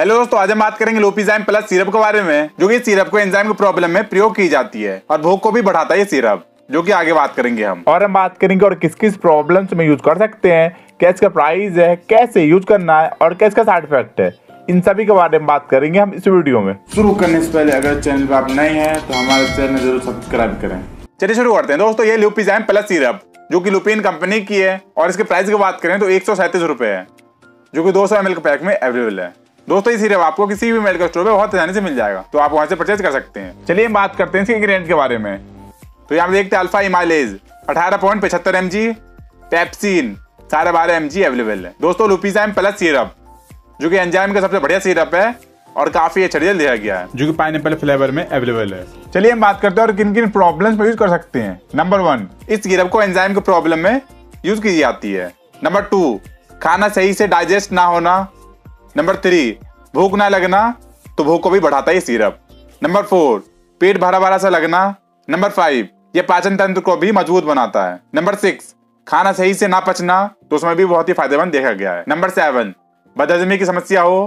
Hello दोस्तों, आज हम बात करेंगे लुपीज़ाइम प्लस सिरप के बारे में, जो कि सिरप को एंजाइम के प्रॉब्लम में प्रयोग की जाती है और भूख को भी बढ़ाता है ये सिरप, जो कि आगे बात करेंगे हम। और हम बात करेंगे और किस किस प्रॉब्लम्स में यूज कर सकते हैं, क्या इसका प्राइस है, कैसे यूज करना है और क्या इसका साइड इफेक्ट है, इन सभी के बारे में बात करेंगे हम इस वीडियो में। शुरू करने से पहले अगर चैनल पर आप नए हैं तो हमारे चैनल जरूर सब्सक्राइब करें। चलिए शुरू करते हैं दोस्तों। ये लुपीज़ाइम प्लस सिरप जो कि लूपिन कंपनी की है और इसके प्राइस की बात करें तो 137 रुपए है, जो कि 200 ml के पैक में अवेलेबल है। दोस्तों ये सिरप आपको किसी भी मेडिकल स्टोर पे बहुत आसानी से मिल जाएगा, तो आप वहां से परचेज कर सकते हैं। चलिए हम बात करते हैं इसके इंग्रेडिएंट के बारे में। तो यहाँ देखते हैं alpha amylase 18.75 mg, pepsin 12.5 mg available है। दोस्तों लुपीज़ाइम प्लस सिरप जो कि एंजाइम का सबसे बढ़िया सिरप है और काफी अच्छा रिजल्ट दिया गया है, जो कि पाइनएप्पल फ्लेवर में अवेलेबल है। चलिए हम बात करते हैं और किन किन प्रॉब्लम्स में यूज कर सकते हैं। नंबर 1, इस सिरप को एंजाइम के प्रॉब्लम में यूज की जाती है। नंबर 2, खाना सही से डाइजेस्ट ना होना। नंबर 3, भूख ना लगना, तो भूख को भी बढ़ाता है ये सिरप। नंबर 4, पेट भरा भरा सा लगना। नंबर 5, ये पाचन तंत्र को भी मजबूत बनाता है। नंबर 6, खाना सही से ना पचना, तो उसमें भी बहुत ही फायदेमंद देखा गया है। नंबर 7, बदहजमी की समस्या हो।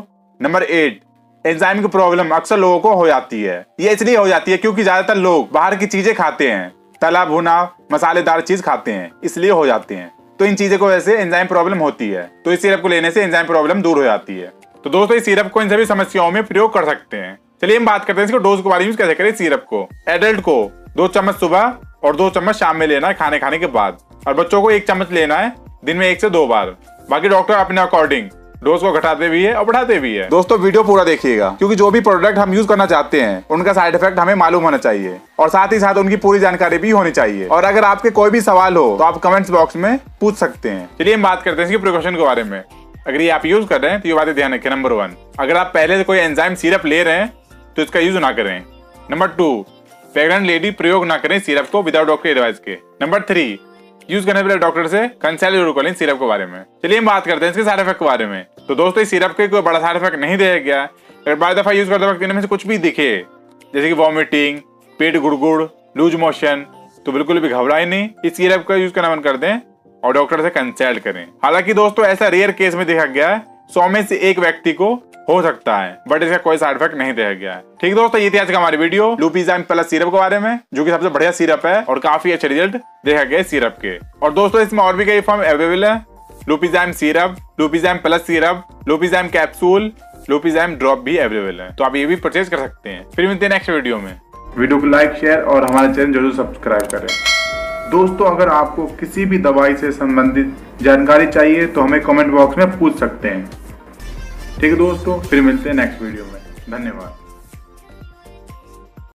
नंबर 8, एंजाइम की प्रॉब्लम अक्सर लोगों को हो जाती है। ये इसलिए हो जाती है क्योंकि ज्यादातर लोग बाहर की चीजें खाते हैं, तला भुना मसालेदार चीज खाते हैं, इसलिए हो जाते हैं। तो इन चीजों की वजह से एंजाइम प्रॉब्लम होती है, तो इस सिरप को लेने से एंजाइम प्रॉब्लम दूर हो जाती है। तो दोस्तों इस सिरप को इन सभी समस्याओं में प्रयोग कर सकते हैं। चलिए हम बात करते हैं इसको डोज के बारे में, कैसे करें सिरप को। एडल्ट को 2 चम्मच सुबह और 2 चम्मच शाम में लेना है खाने के बाद, और बच्चों को 1 चम्मच लेना है दिन में 1 से 2 बार। बाकी डॉक्टर अपने अकॉर्डिंग डोज को घटाते भी है और बढ़ाते भी है। दोस्तों वीडियो पूरा देखिएगा, क्योंकि जो भी प्रोडक्ट हम यूज करना चाहते हैं उनका साइड इफेक्ट हमें मालूम होना चाहिए और साथ ही साथ उनकी पूरी जानकारी भी होनी चाहिए। और अगर आपके कोई भी सवाल हो तो आप कमेंट्स बॉक्स में पूछ सकते हैं। चलिए हम बात करते हैं इसकी प्रिकॉशन के बारे में। अगर ये आप यूज कर रहे हैं तो ये बातें ध्यान रखें। नंबर 1, अगर आप पहले से कोई एंजाइम सिरप ले रहे हैं तो इसका यूज ना करें। नंबर 2, प्रेग्नेंट लेडी प्रयोग ना करें सिरप को विदाउट डॉक्टर एडवाइस के। नंबर 3, यूज करने वाले डॉक्टर से कंसल्ट जरूर कर लें सिरप के बारे में। चलिए हम बात करते हैं इसके साइड इफेक्ट के बारे में। तो दोस्तों इस सिरप के कोई बड़ा साइड इफेक्ट नहीं दिया गया। अगर बार दफा यूज करते वक्त इनमें से कुछ भी दिखे, जैसे कि वॉमिटिंग, पेट गुड़गुड़, लूज मोशन, तो बिल्कुल भी घबराए नहीं, इस सिरप का यूज करना बंद कर दें और डॉक्टर से कंसल्ट करें। हालांकि दोस्तों ऐसा रेयर केस में देखा गया है, 100 में से 1 व्यक्ति को हो सकता है, बट इसका कोई साइड इफेक्ट नहीं दिया गया है। ठीक दोस्तों, ये थी आज का हमारी वीडियो लुपीज़ाइम प्लस सिरप के बारे में, जो कि सबसे बढ़िया सिरप है और काफी अच्छा रिजल्ट देखा गया सिरप के। और दोस्तों इसमें और भी कई फॉर्म अवेलेबल है, Lupizyme syrup, Lupizyme plus syrup, Lupizyme capsule, Lupizyme drop भी अवेलेबल है, तो आप ये भी परचेज कर सकते हैं। फिर मिलते हैं नेक्स्ट वीडियो में। वीडियो को लाइक, शेयर और हमारे चैनल जरूर सब्सक्राइब करें। दोस्तों अगर आपको किसी भी दवाई से संबंधित जानकारी चाहिए तो हमें कमेंट बॉक्स में पूछ सकते हैं। ठीक है दोस्तों, फिर मिलते हैं नेक्स्ट वीडियो में। धन्यवाद।